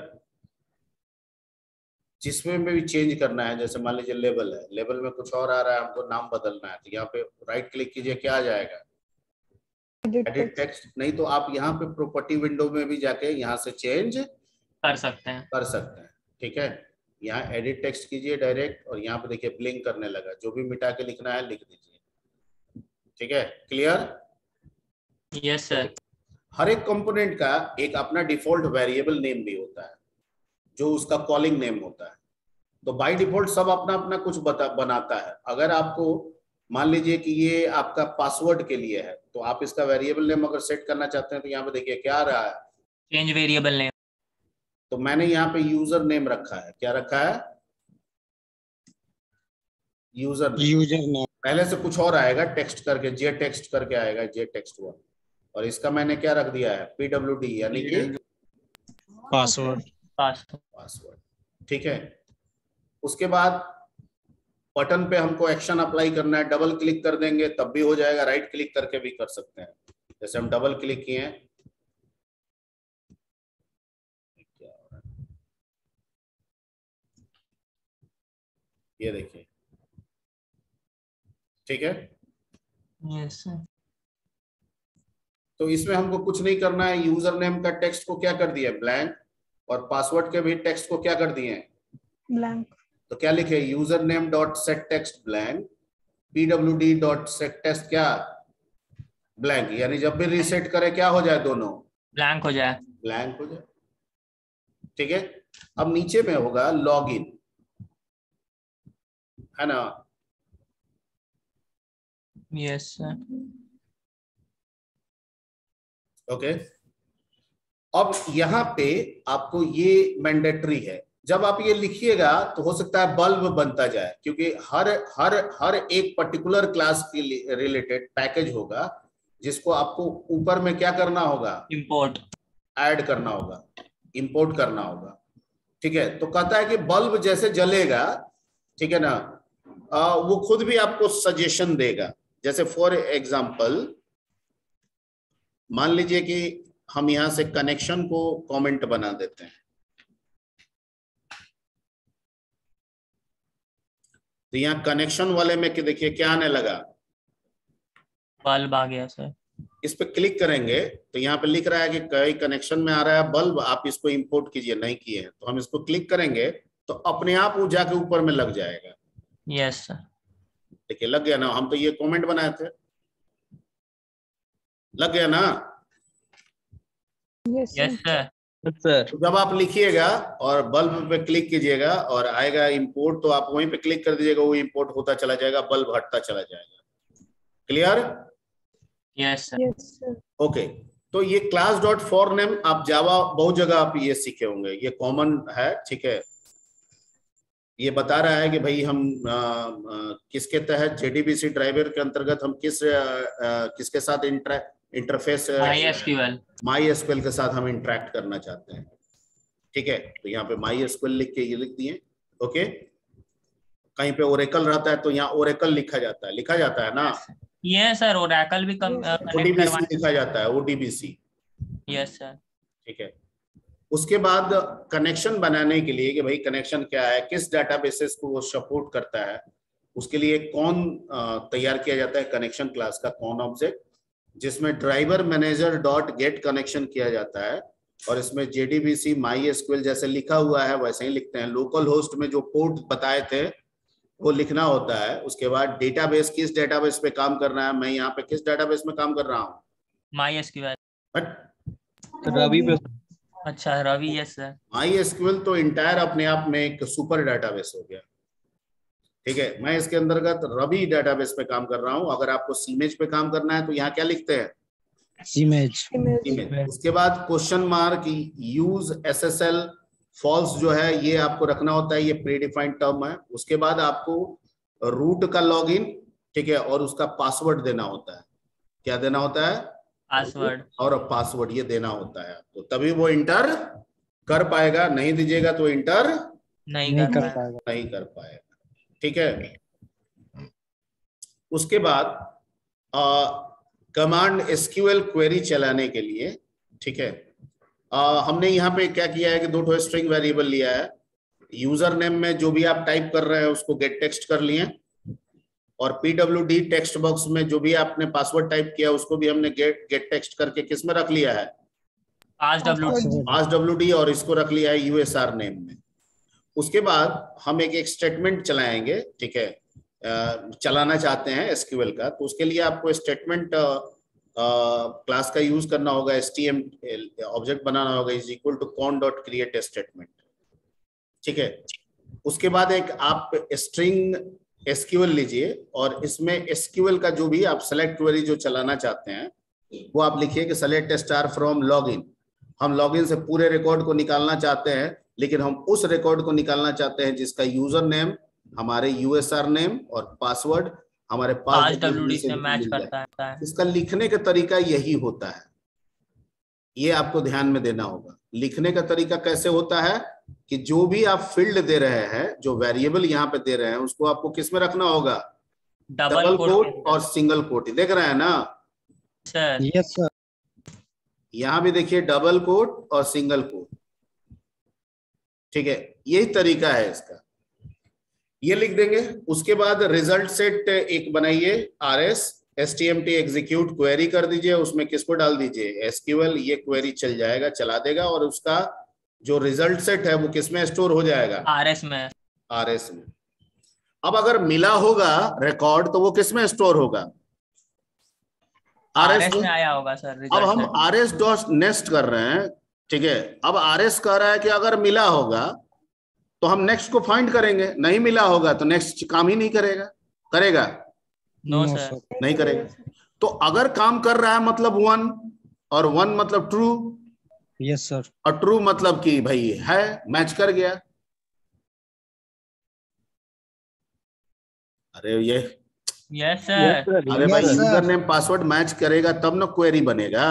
जिसमें भी चेंज करना है, जैसे मान लीजिए लेबल है, लेबल में कुछ और आ रहा है, हमको नाम बदलना है, तो यहाँ पे राइट क्लिक कीजिए, क्या आ जाएगा, एडिट टेक्स्ट। नहीं तो आप यहाँ पे प्रॉपर्टी विंडो में भी जाके यहाँ से चेंज कर सकते हैं कर सकते हैं ठीक है। यहाँ एडिट टेक्स्ट कीजिए डायरेक्ट, और यहाँ पे देखिए ब्लिंक करने लगा, जो भी मिटा के लिखना है लिख दीजिए, ठीक है। क्लियर? Yes sir. हर एक कंपोनेंट का एक अपना डिफॉल्ट वेरिएबल नेम भी होता है, जो उसका कॉलिंग नेम होता है। तो बाय डिफॉल्ट सब अपना अपना कुछ बता बनाता है। अगर आपको मान लीजिए कि ये आपका पासवर्ड के लिए है, तो आप इसका वेरिएबल नेम अगर सेट करना चाहते हैं, तो यहाँ पे देखिए क्या आ रहा है, चेंज वेरिएबल नेम। तो मैंने यहाँ पे यूजर नेम रखा है, क्या रखा है, यूजर यूजर नेम। पहले से कुछ और आएगा टेक्स्ट करके, जे टेक्स्ट करके आएगा, जे टेक्स्ट वन, और इसका मैंने क्या रख दिया है, पीडब्ल्यू डी, यानी कि पासवर्ड पासवर्ड ठीक है। उसके बाद बटन पे हमको एक्शन अप्लाई करना है, डबल क्लिक कर देंगे तब भी हो जाएगा, राइट क्लिक करके भी कर सकते हैं। जैसे हम डबल क्लिक किए, ये देखिए, ठीक है। Yes sir. तो इसमें हमको कुछ नहीं करना है, यूजर नेम का टेक्स्ट को क्या कर दिया, ब्लैंक, और पासवर्ड के भी टेक्स्ट को क्या कर दिए, ब्लैंक। तो क्या लिखे, user name dot set text blank, P W D dot set text क्या, ब्लैंक, यानी जब भी रीसेट करे क्या हो जाए, दोनों ब्लैंक हो जाए ब्लैंक हो जाए ठीक है। अब नीचे में होगा लॉगिन, है ना? Yes sir. ओके, अब यहाँ पे आपको ये मैंडेटरी है, जब आप ये लिखिएगा तो हो सकता है बल्ब बनता जाए, क्योंकि हर हर हर एक पर्टिकुलर क्लास के रिलेटेड पैकेज होगा, जिसको आपको ऊपर में क्या करना होगा, इंपोर्ट ऐड करना होगा, इंपोर्ट करना होगा, ठीक है। तो कहता है कि बल्ब जैसे जलेगा, ठीक है ना, आ, वो खुद भी आपको सजेशन देगा। जैसे फॉर एग्जाम्पल मान लीजिए कि हम यहां से कनेक्शन को कमेंट बना देते हैं, तो यहाँ कनेक्शन वाले में कि देखिए क्या आने लगा, बल्ब आ गया सर। इस पे क्लिक करेंगे तो यहाँ पे लिख रहा है कि कई कनेक्शन में आ रहा है बल्ब, आप इसको इंपोर्ट कीजिए, नहीं किए हैं, तो हम इसको क्लिक करेंगे तो अपने आप वो जाके ऊपर में लग जाएगा। Yes sir. देखिए लग गया ना, हम तो ये कमेंट बनाए थे, लग गया ना। Yes sir. तो जब आप लिखिएगा और बल्ब पे क्लिक कीजिएगा और आएगा इंपोर्ट, तो आप वहीं पे क्लिक कर दीजिएगा, वो इंपोर्ट होता चला जाएगा, बल्ब हटता चला जाएगा। क्लियर? Yes sir. ओके, तो ये क्लास डॉट फॉर नेम, आप जावा बहुत जगह आप ये सीखे होंगे, ये कॉमन है, ठीक है। ये बता रहा है कि भाई हम आ, आ, किसके तहत, जेडीबीसी ड्राइवर के अंतर्गत हम किस आ, आ, किसके साथ इंट्रा इंटरफेस MySQL MySQL के साथ हम इंटरेक्ट करना चाहते हैं, ठीक है। तो यहाँ पे MySQL लिख के ये लिख दिए, ओके। कहीं पे Oracle रहता है तो यहाँ Oracle लिखा जाता है, लिखा जाता है ना। Yes sir. Oracle भी O D B C लिखा जाता है, O D B C। Yes sir, ठीक है। उसके बाद कनेक्शन बनाने के लिए कि भाई कनेक्शन क्या है, किस डेटाबेसेस को वो सपोर्ट करता है, उसके लिए कौन तैयार किया जाता है कनेक्शन क्लास का, कौन ऑब्जेक्ट, जिसमें driver manager dot get connection किया जाता है, और इसमें जेडीबीसी MySQL जैसे लिखा हुआ है वैसे ही लिखते हैं। लोकल होस्ट में जो पोर्ट बताए थे वो लिखना होता है। उसके बाद डेटाबेस, किस डेटाबेस पे काम करना है, मैं यहाँ पे किस डेटाबेस में काम कर रहा हूँ, MySQL रवि पे। अच्छा रवि। Yes sir. MySQL तो इंटायर अपने आप में एक सुपर डेटाबेस हो गया। ठीक है। मैं इसके अंतर्गत रवि डेटाबेस पे काम कर रहा हूँ। अगर आपको सीमेज पे काम करना है तो यहाँ क्या लिखते हैं, सीमेज। उसके बाद question mark use SSL false जो है ये आपको रखना होता है, ये प्रीडिफाइंड टर्म है। उसके बाद आपको रूट का लॉगिन, ठीक है, और उसका पासवर्ड देना होता है। क्या देना होता है? पासवर्ड और पासवर्ड ये देना होता है आपको, तभी वो इंटर कर पाएगा। नहीं दीजिएगा तो इंटर नहीं कर पाएगा, नहीं कर पाएगा, ठीक है। उसके बाद कमांड एसक्यूएल क्वेरी चलाने के लिए, ठीक है, आ, हमने यहाँ पे क्या किया है कि दो ठो स्ट्रिंग वेरिएबल लिया है। यूजर नेम में जो भी आप टाइप कर रहे हैं उसको गेट टेक्स्ट कर लिए, और पीडब्ल्यूडी टेक्स्ट बॉक्स में जो भी आपने पासवर्ड टाइप किया उसको भी हमने गेट गेट टेक्स्ट करके किस में रख लिया है, आर डब्ल्यू डी, और इसको रख लिया है यूएसआर नेम में। उसके बाद हम एक एक स्टेटमेंट चलाएंगे, ठीक है, चलाना चाहते हैं एसक्यूएल का, तो उसके लिए आपको स्टेटमेंट क्लास का यूज करना होगा, एसटीएम ऑब्जेक्ट बनाना होगा, is equal to con dot create statement, ठीक है। उसके बाद एक आप स्ट्रिंग एसक्यूएल लीजिए और इसमें एसक्यूएल का जो भी आप सेलेक्ट क्वेरी जो चलाना चाहते हैं वो आप लिखिए कि सेलेक्ट स्टार फ्रॉम लॉगिन। हम लॉगिन से पूरे रिकॉर्ड को निकालना चाहते हैं, लेकिन हम उस रिकॉर्ड को निकालना चाहते हैं जिसका यूजर नेम हमारे यूएसआर नेम और पासवर्ड हमारे पास डब्ल्यूडी से मैच करता है। इसका लिखने का तरीका यही होता है, ये आपको ध्यान में देना होगा। लिखने का तरीका कैसे होता है कि जो भी आप फील्ड दे रहे हैं, जो वेरिएबल यहाँ पे दे रहे हैं, उसको आपको किस में रखना होगा, डबल कोट और सिंगल कोट। देख रहे हैं ना सर? Yes sir. यहाँ भी देखिए डबल कोट और सिंगल कोट, ठीक है, यही तरीका है इसका। ये लिख देंगे। उसके बाद रिजल्ट सेट एक बनाइए, R S S T M T execute query कर दीजिए, उसमें किसको डाल दीजिए, एसक्यूएल। ये क्वेरी चल जाएगा, चला देगा, और उसका जो रिजल्ट सेट है वो किसमें स्टोर हो जाएगा, आर एस में। आर एस में अब अगर मिला होगा रिकॉर्ड तो वो किसमें स्टोर होगा, आर एस में आया होगा सर। अब हम आर एस डॉट नेक्स्ट कर रहे हैं, ठीक है। अब आर एस कह रहा है कि अगर मिला होगा तो हम नेक्स्ट को फाइंड करेंगे, नहीं मिला होगा तो नेक्स्ट काम ही नहीं करेगा। करेगा? नो सर, नहीं करेगा। तो अगर काम कर रहा है मतलब वन, और वन मतलब ट्रू। Yes sir. और ट्रू मतलब कि भाई है, मैच कर गया। अरे ये यस सर, अरे भाई यूजर नेम पासवर्ड मैच करेगा तब ना क्वेरी बनेगा,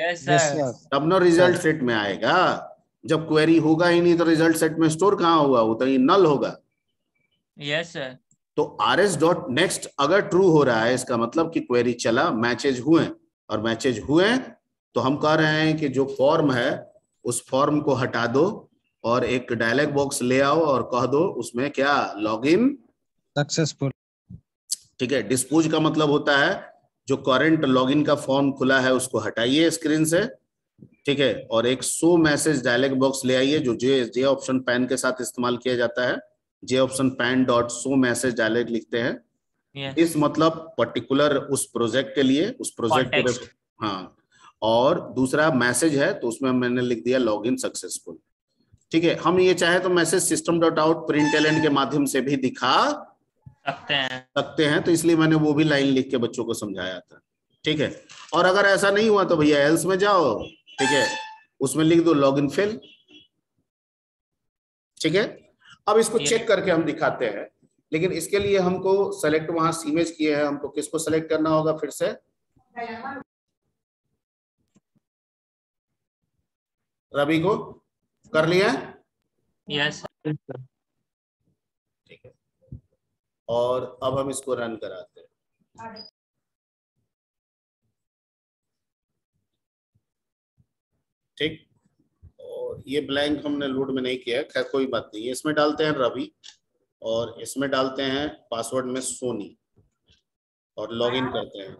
यस सर, तब ना रिजल्ट सेट में आएगा। जब क्वेरी होगा ही नहीं तो रिजल्ट सेट में स्टोर कहाँ हुआ, वो तो ये नल होगा। Yes sir. तो आर एस डॉट नेक्स्ट अगर ट्रू हो रहा है इसका मतलब कि क्वेरी चला, मैचेज हुए, और मैचेज हुए तो हम कह रहे हैं कि जो फॉर्म है उस फॉर्म को हटा दो और एक डायलॉग बॉक्स ले आओ और कह दो उसमें क्या, लॉग इन सक्सेसफुल, ठीक है। डिस्पोज का मतलब होता है जो करंट लॉग इन का फॉर्म खुला है उसको हटाइए स्क्रीन से, ठीक है, और एक शो मैसेज डायलॉग बॉक्स ले आइए जो जे जे ऑप्शन पैन के साथ इस्तेमाल किया जाता है। J option pane dot show message dialog लिखते हैं। yeah. इस मतलब पर्टिकुलर उस प्रोजेक्ट के लिए, उस प्रोजेक्ट, हाँ। और दूसरा मैसेज है तो उसमें मैंने लिख दिया लॉग इन सक्सेसफुल, ठीक है। हम ये चाहे तो message system dot out println के माध्यम से भी दिखा सकते हैं सकते हैं तो इसलिए मैंने वो भी लाइन लिख के बच्चों को समझाया था, ठीक है। और अगर ऐसा नहीं हुआ तो भैया एल्स में जाओ, ठीक है, उसमें लिख दो लॉग इन फेल, ठीक है। अब इसको चेक करके हम दिखाते हैं, लेकिन इसके लिए हमको सेलेक्ट वहां सीमेज किए हैं, हमको किसको सेलेक्ट करना होगा फिर से, रवि को कर लिया, यस सर, ठीक है। और अब हम इसको रन कराते हैं। ठीक, और ये ब्लैंक हमने लोड में नहीं किया, खैर कोई बात नहीं। इसमें डालते हैं रवि और इसमें डालते हैं पासवर्ड में सोनी, और लॉगिन करते हैं।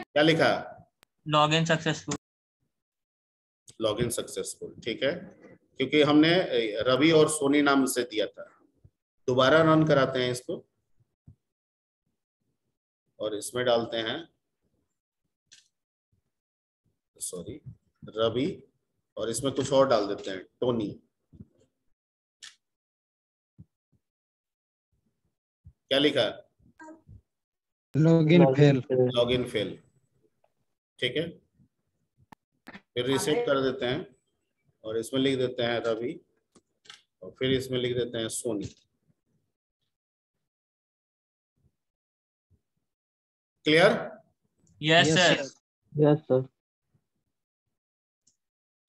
क्या लिखा, लॉगिन सक्सेसफुल, लॉगिन सक्सेसफुल, ठीक है, क्योंकि हमने रवि और सोनी नाम से दिया था। दोबारा रन कराते हैं इसको और इसमें डालते हैं, सॉरी, रवि, और इसमें कुछ और डाल देते हैं, टोनी। क्या लिखा? Login fail. लॉगिन फेल, ठीक है। फिर रिसेट कर देते हैं और इसमें लिख देते हैं रवि और फिर इसमें लिख देते हैं Soni. Clear? Yes sir, yes sir,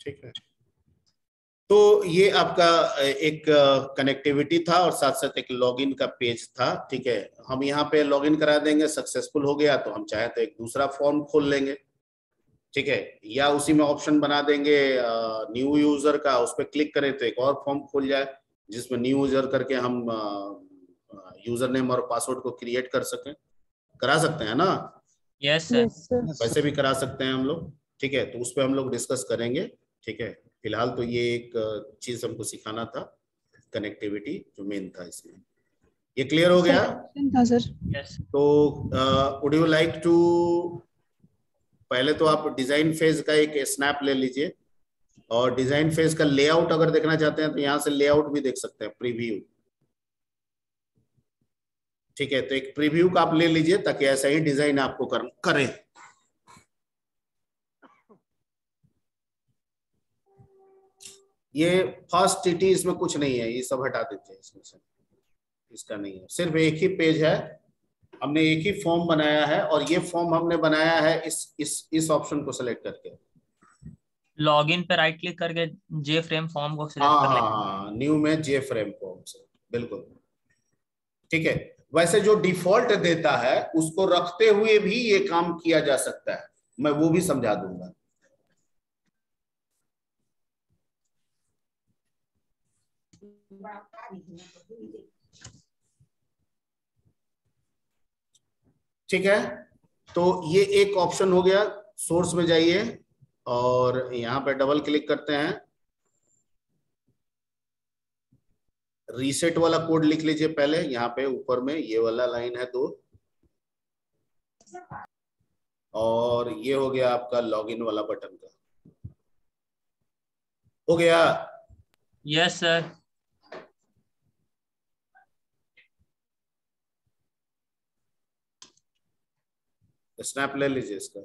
ठीक है। तो ये आपका एक कनेक्टिविटी था और साथ साथ एक लॉगिन का पेज था, ठीक है। हम यहाँ पे लॉगिन करा देंगे, सक्सेसफुल हो गया तो हम चाहे तो एक दूसरा फॉर्म खोल लेंगे, ठीक है, या उसी में ऑप्शन बना देंगे न्यू यूजर का, उस पर क्लिक करें तो एक और फॉर्म खोल जाए जिसमें न्यू यूजर करके हम यूजर नेम और पासवर्ड को क्रिएट कर सकें। करा सकते हैं ना? यस सर, वैसे भी करा सकते हैं हम लोग, ठीक है। तो उस पर हम लोग डिस्कस करेंगे, ठीक है। फिलहाल तो ये एक चीज हमको सिखाना था, कनेक्टिविटी जो मेन था इसमें। ये क्लियर हो गया था सर? यस। तो वुड यू लाइक टू, पहले तो आप डिजाइन फेज का एक स्नैप ले लीजिए और डिजाइन फेज का लेआउट अगर देखना चाहते हैं तो यहाँ से लेआउट भी देख सकते हैं, प्रीव्यू, ठीक है। तो एक प्रीव्यू का आप ले लीजिए ताकि ऐसा ही डिजाइन आपको करें। ये फर्स्ट टीटी इसमें कुछ नहीं है, ये सब हटा देते हैं इसमें से, इसका नहीं है, सिर्फ एक ही पेज है, हमने एक ही फॉर्म बनाया है और ये फॉर्म हमने बनाया है इस इस इस ऑप्शन को सिलेक्ट करके, लॉगिन पे राइट क्लिक करके जे फ्रेम फॉर्म को सिलेक्ट कर लेंगे। हाँ, न्यू में जे फ्रेम फॉर्म से, बिल्कुल, ठीक है। वैसे जो डिफॉल्ट देता है उसको रखते हुए भी ये काम किया जा सकता है, मैं वो भी समझा दूंगा। ठीक है, तो ये एक ऑप्शन हो गया। सोर्स में जाइए और यहां पे डबल क्लिक करते हैं, रीसेट वाला कोड लिख लीजिए पहले, यहाँ पे ऊपर में ये वाला लाइन है दो, और ये हो गया आपका लॉगिन वाला बटन का, हो गया? Yes sir. स्नैप ले लीजिए इसका।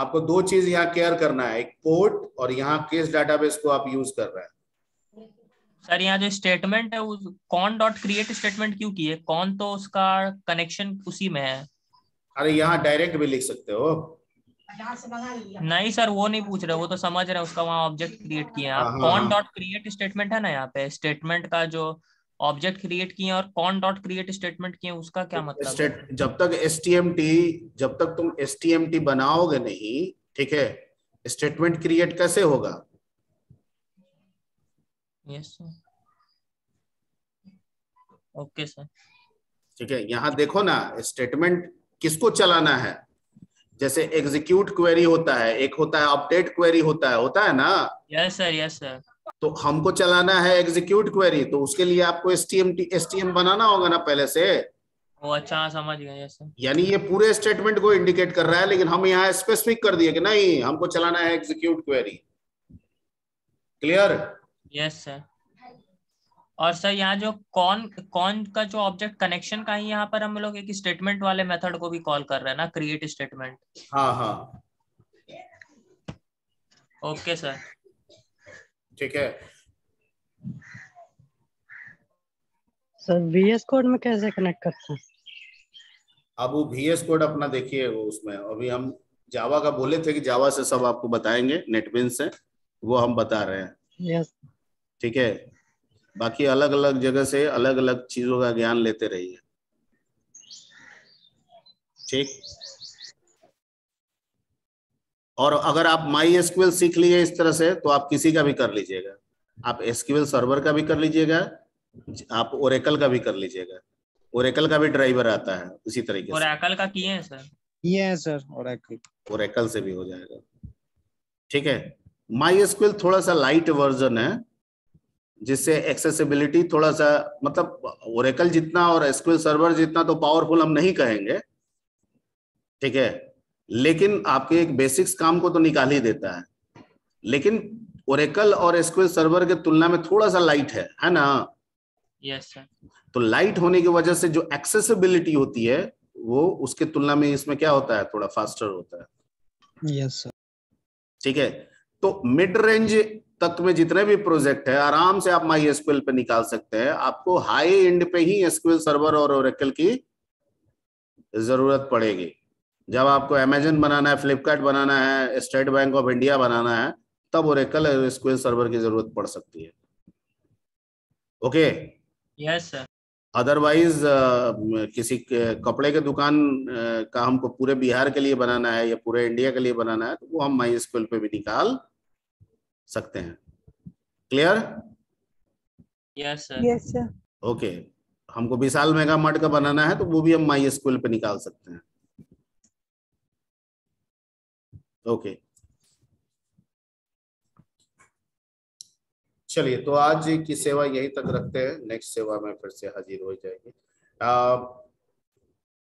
आपको दो चीज यहाँ केयर करना है, एक पोर्ट और यहाँ किस डाटाबेस को आप यूज कर रहे हैं। सर यहाँ जो स्टेटमेंट है वो कॉन डॉट क्रिएट स्टेटमेंट क्यों की है? कॉन तो उसका कनेक्शन उसी में है। अरे यहाँ डायरेक्ट भी लिख सकते हो। नहीं सर, वो नहीं पूछ रहे, वो तो समझ रहे हैं, उसका वहाँ ऑब्जेक्ट क्रिएट किए आप। कॉन डॉट क्रिएट स्टेटमेंट है ना, यहाँ पे स्टेटमेंट का जो ऑब्जेक्ट क्रिएट किए और कॉन डॉट क्रिएट स्टेटमेंट किए, उसका क्या मतलब? जब तक stmt, जब तक तुम stmt बनाओगे नहीं, ठीक है, स्टेटमेंट क्रिएट कैसे होगा? यस सर, ओके सर, ठीक है। यहाँ देखो ना, स्टेटमेंट किसको चलाना है, जैसे एग्जीक्यूट क्वेरी होता है, एक होता है अपडेट क्वेरी होता है, होता है ना? Yes sir, yes sir. तो हमको चलाना है एग्जीक्यूट क्वेरी, तो उसके लिए आपको एसटीएमटी एसटीएम बनाना होगा ना पहले से। ओ अच्छा, समझ गए सर। यानी ये पूरे स्टेटमेंट को इंडिकेट कर रहा है, लेकिन हम यहाँ स्पेसिफिक कर दिए कि नहीं, हमको चलाना है execute query. Clear? Yes sir. और सर यहाँ जो कौन कौन का जो ऑब्जेक्ट कनेक्शन का ही, यहाँ पर हम लोग एक स्टेटमेंट वाले मेथड को भी कॉल कर रहे हैं ना, क्रिएट स्टेटमेंट। हाँ हाँ, ओके सर, ठीक है। सर वीएस कोड में कैसे कनेक्ट करते हैं? अब वो वीएस कोड अपना देखिए, वो उसमें अभी हम जावा का बोले थे कि जावा से सब आपको बताएंगे, नेटबीन्स से वो हम बता रहे हैं। यस, ठीक है। बाकी अलग अलग जगह से अलग अलग चीजों का ज्ञान लेते रहिए, ठीक। और अगर आप MySQL सीख लिए इस तरह से तो आप किसी का भी कर लीजिएगा, आप एसक्यूएल सर्वर का भी कर लीजिएगा, आप Oracle का भी कर लीजिएगा, Oracle का भी ड्राइवर आता है उसी तरीके से। Oracle का किए हैं सर? ये सर Oracle, Oracle से भी हो जाएगा, ठीक है। MySQL थोड़ा सा लाइट वर्जन है जिससे एक्सेसिबिलिटी थोड़ा सा, मतलब Oracle जितना और एसक्यूएल सर्वर जितना तो पावरफुल हम नहीं कहेंगे, ठीक है, लेकिन आपके एक बेसिक्स काम को तो निकाल ही देता है, लेकिन Oracle और एसक्यूएल सर्वर के तुलना में थोड़ा सा लाइट है, है ना? Yes sir. तो लाइट होने की वजह से जो एक्सेसिबिलिटी होती है वो उसके तुलना में इसमें क्या होता है, थोड़ा फास्टर होता है। यस सर, ठीक है। तो मिड रेंज तक में जितने भी प्रोजेक्ट है आराम से आप माई एसक्यूएल पे निकाल सकते हैं। आपको हाई एंड पे ही एसक्यूएल सर्वर और ओरेकल की जरूरत पड़ेगी। जब आपको अमेजन बनाना है, फ्लिपकार्ट बनाना है, स्टेट बैंक ऑफ इंडिया बनाना है, तब ओरेकल और एसक्यूएल सर्वर की जरूरत पड़ सकती है। Okay, yes sir. अदरवाइज किसी कपड़े के दुकान का हमको पूरे बिहार के लिए बनाना है या पूरे इंडिया के लिए बनाना है तो वो हम माई एसक्यूएल पे भी निकाल सकते हैं। Clear? Yes sir. Yes sir. Okay, हमको विशाल मेगा मार्ट का बनाना है तो वो भी हम माई एसक्यूएल पे निकाल सकते हैं। Okay okay. चलिए, तो आज की सेवा यहीं तक रखते हैं। नेक्स्ट सेवा में फिर से हाजिर हो जाएगी।